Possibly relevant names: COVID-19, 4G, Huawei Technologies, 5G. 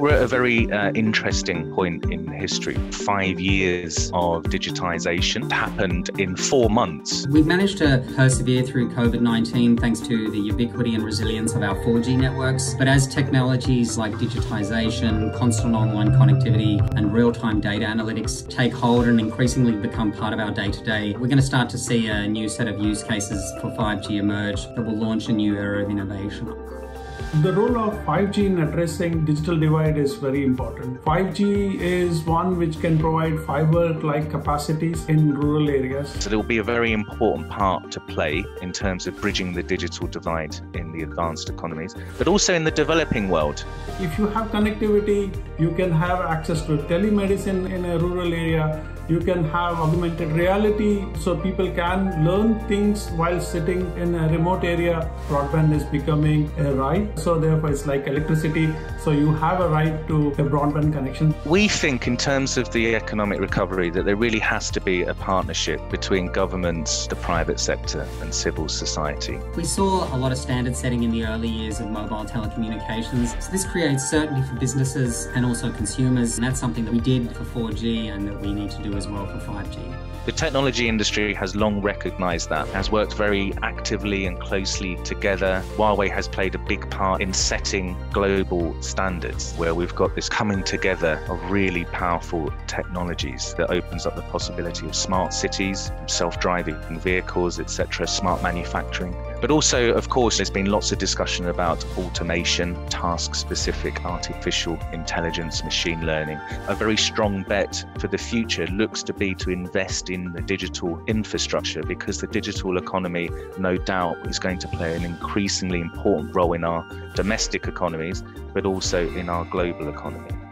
We're at a very interesting point in history. 5 years of digitization happened in 4 months. We've managed to persevere through COVID-19 thanks to the ubiquity and resilience of our 4G networks. But as technologies like digitization, constant online connectivity, and real-time data analytics take hold and increasingly become part of our day-to-day, we're going to start to see a new set of use cases for 5G emerge that will launch a new era of innovation. The role of 5G in addressing digital divide is very important. 5G is one which can provide fiber-like capacities in rural areas. So there will be a very important part to play in terms of bridging the digital divide in the advanced economies, but also in the developing world. If you have connectivity, you can have access to telemedicine in a rural area. You can have augmented reality so people can learn things while sitting in a remote area. Broadband is becoming a right, so therefore it's like electricity, so you have a right to a broadband connection. We think in terms of the economic recovery that there really has to be a partnership between governments, the private sector and civil society. We saw a lot of standard setting in the early years of mobile telecommunications, so this creates certainty for businesses and also consumers, and that's something that we did for 4G and that we need to do as well for 5G. The technology industry has long recognised that, has worked very actively and closely together. Huawei has played a big part in setting global standards, where we've got this coming together of really powerful technologies that opens up the possibility of smart cities, self-driving vehicles, etc., smart manufacturing. But also, of course, there's been lots of discussion about automation, task-specific artificial intelligence, machine learning. A very strong bet for the future looks to be to invest in the digital infrastructure, because the digital economy, no doubt, is going to play an increasingly important role in our domestic economies, but also in our global economy.